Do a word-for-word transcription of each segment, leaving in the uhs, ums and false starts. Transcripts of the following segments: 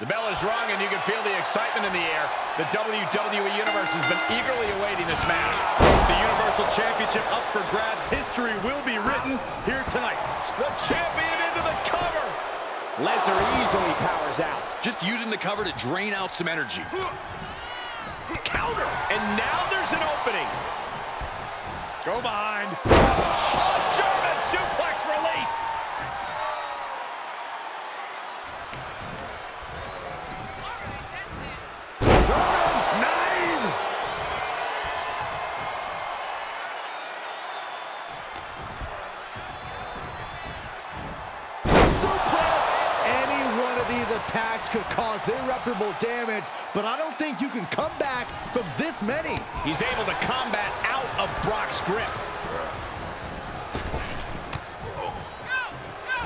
The bell is rung, and you can feel the excitement in the air. The W W E Universe has been eagerly awaiting this match. The Universal Championship up for grabs. History will be written here tonight. The champion into the cover. Lesnar easily powers out. Just using the cover to drain out some energy. Counter. And now there's an opening. Go behind. Oh, German suplex release. Attacks could cause irreparable damage, but I don't think you can come back from this many. He's able to combat out of Brock's grip. Go, go, go.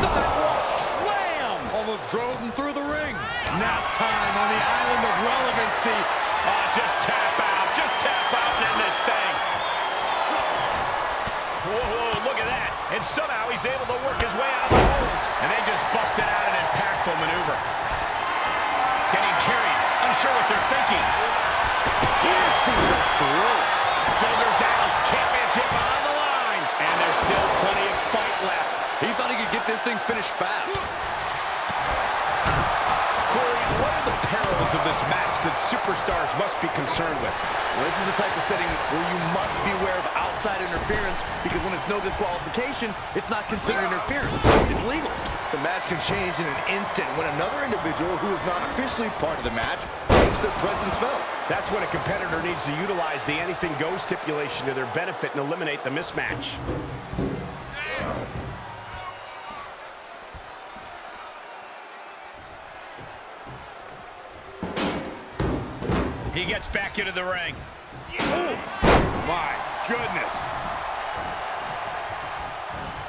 Sidewalk slam! Almost drove him through the ring. Nap time on the island of relevancy. Oh, just tap out, just tap out in this thing. Whoa, look at that. And somehow he's able to work his way out of the holes. And they just busted out an impactful maneuver. Getting carried. Unsure what they're thinking. Piercing the throat. Shoulders down. Championship on the line. And there's still plenty of fight left. He thought he could get this thing finished fast. Corey, what are the perils of this match that superstars must be concerned with? Well, this is the type of setting where you must be aware of outside interference, because when it's no disqualification, it's not considered interference. It's legal. The match can change in an instant when another individual who is not officially part of the match makes their presence felt. That's when a competitor needs to utilize the anything goes stipulation to their benefit and eliminate the mismatch. He gets back into the ring. Yeah. My goodness.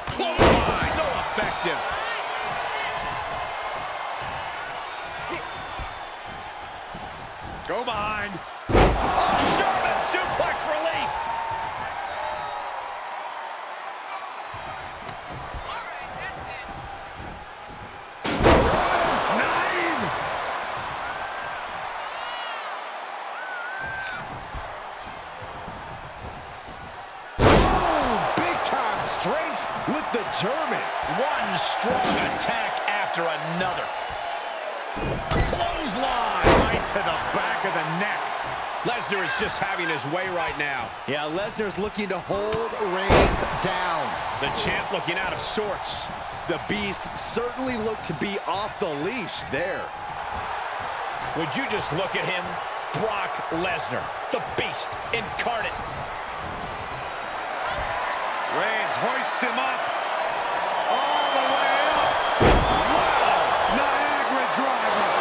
Close line. So effective. Go behind. Oh, German suplex release. All right, that's it. With the German. One strong attack after another. Clothesline right to the back of the neck. Lesnar is just having his way right now. Yeah, Lesnar's looking to hold Reigns down. The champ looking out of sorts. The beast certainly looked to be off the leash there. Would you just look at him? Brock Lesnar, the beast incarnate. Reigns hoists him up. All the way up. Wow! Niagara driver.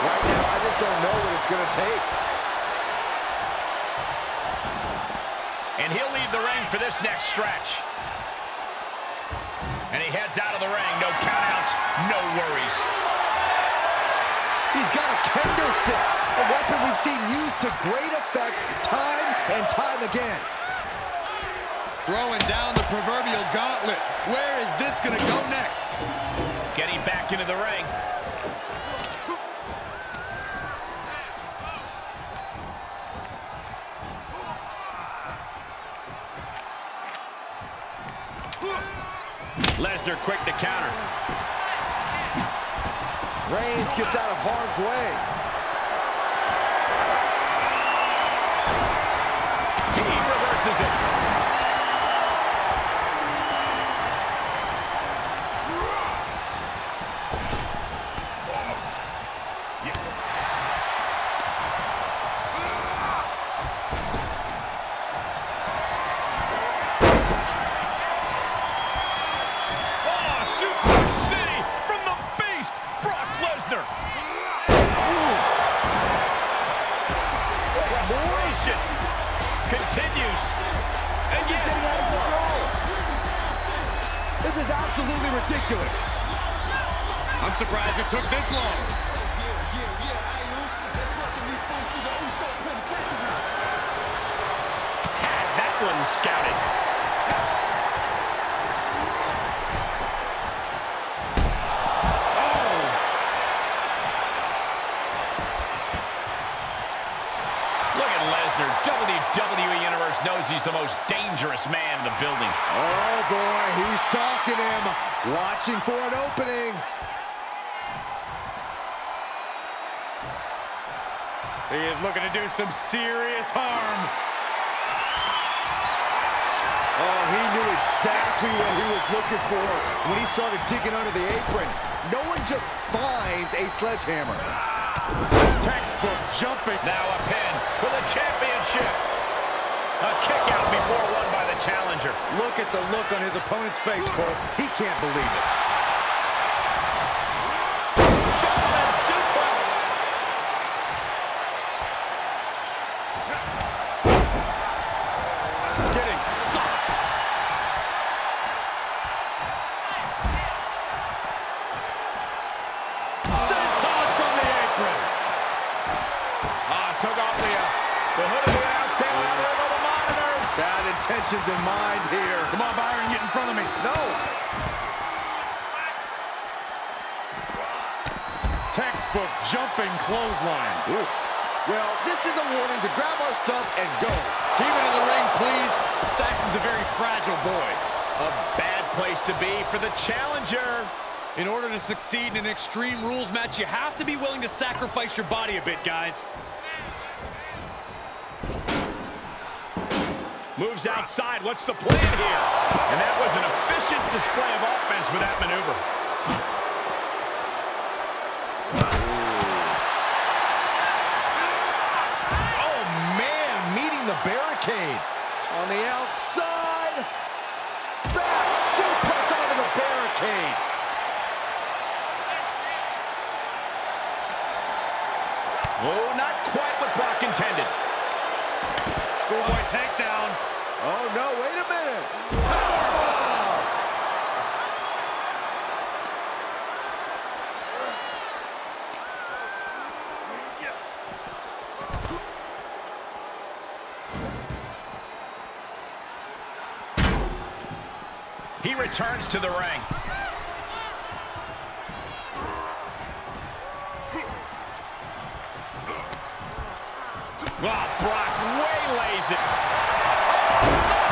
Right now, I just don't know what it's going to take. And he'll leave the ring for this next stretch. And he heads out of the ring. No countouts, no worries. He's got a kendo stick, a weapon we've seen used to great effect time and time again. Throwing down the proverbial gauntlet. Where is this going to go next? Getting back into the ring. Lesnar quick to counter. Reigns gets out of harm's way. He reverses it. Continues. And he's getting out of control. This is absolutely ridiculous. I'm surprised it took this long. Had that one scouted. Oh. building. Oh boy, he's stalking him, watching for an opening. He is looking to do some serious harm. Oh, he knew exactly what he was looking for when he started digging under the apron. No one just finds a sledgehammer. Textbook jumping. Now a pin for the championship. A kick out before one by the challenger. Look at the look on his opponent's face, Cole. He can't believe it. German suplex. Getting sucked. Senton from the apron. Ah, took off the, uh, the hood of the ass tail out there. Bad intentions in mind here. Come on, Byron, get in front of me. No. Textbook jumping clothesline. Oof. Well, this is a warning to grab our stuff and go. Keep it in the ring, please. Saxton's a very fragile boy. A bad place to be for the challenger. In order to succeed in an Extreme Rules match, you have to be willing to sacrifice your body a bit, guys. Moves outside. What's the plan here? And that was an efficient display of offense with that maneuver. Ooh. Oh, man, meeting the barricade. On the outside. Back suplex onto the barricade. Oh, not quite what Brock intended. Schoolboy takedown. Oh, no, wait a minute. Powerbomb! He returns to the ring. Oh, Brock waylays it.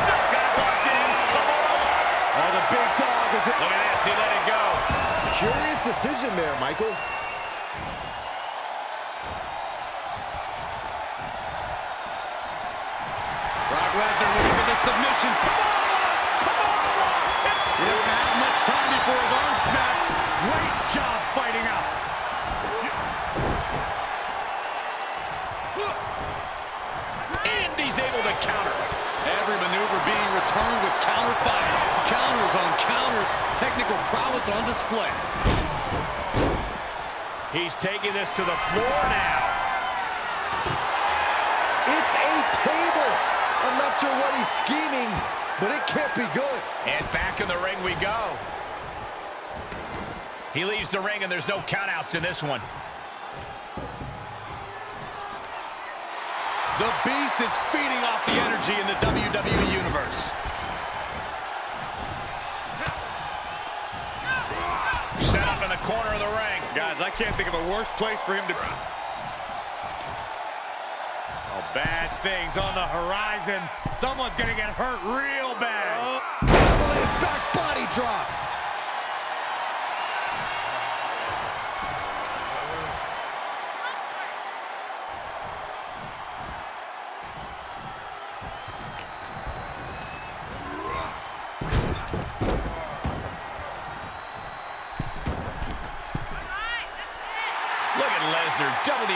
Lesnar got locked in. Come on. Oh, the big dog is it. Look at this. He let it go. Curious decision there, Michael. Brock Lesnar looking for the submission. Come on. Come on, Brock. He doesn't have much time before his arm snaps. Great job fighting out. Able to counter. Every maneuver being returned with counter fire. Counters on counters. Technical prowess on display. He's taking this to the floor now. It's a table. I'm not sure what he's scheming, but it can't be good. And back in the ring we go. He leaves the ring and there's no countouts in this one. The Beast is feeding off the energy in the W W E Universe. Set up in the corner of the ring. Guys, I can't think of a worse place for him to... Oh, bad things on the horizon. Someone's gonna get hurt real bad. Oh. His back body drop. W W E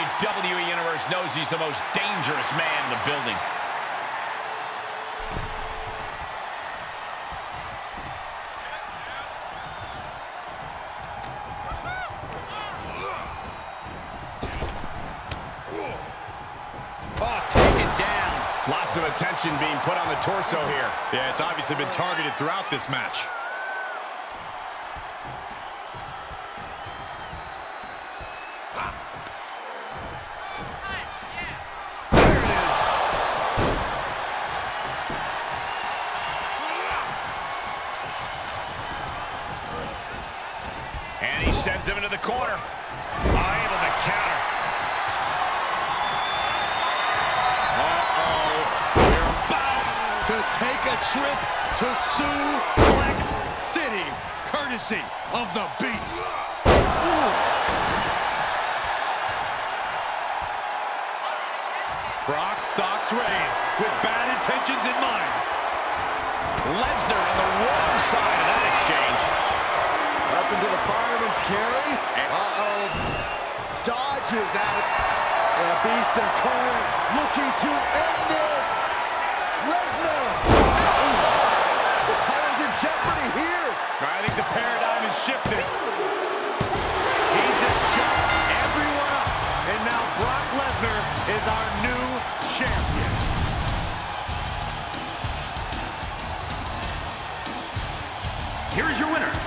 Universe knows he's the most dangerous man in the building. Oh, taken down. Lots of attention being put on the torso here. Yeah, it's obviously been targeted throughout this match. Sends him into the corner. Oh, able to counter. Uh-oh. We're about to take a a trip to Suplex City, courtesy of the Beast. Ooh. Brock stalks Reigns with bad intentions in mind. Lesnar on the wrong side of that exchange. Up into the fireman's carry. Uh-oh. Dodges at it. The Beast and Cole looking to end this. Lesnar. The time's in jeopardy here. I think the paradigm is shifted. He's just shut everyone up. And now Brock Lesnar is our new champion. Here's your winner.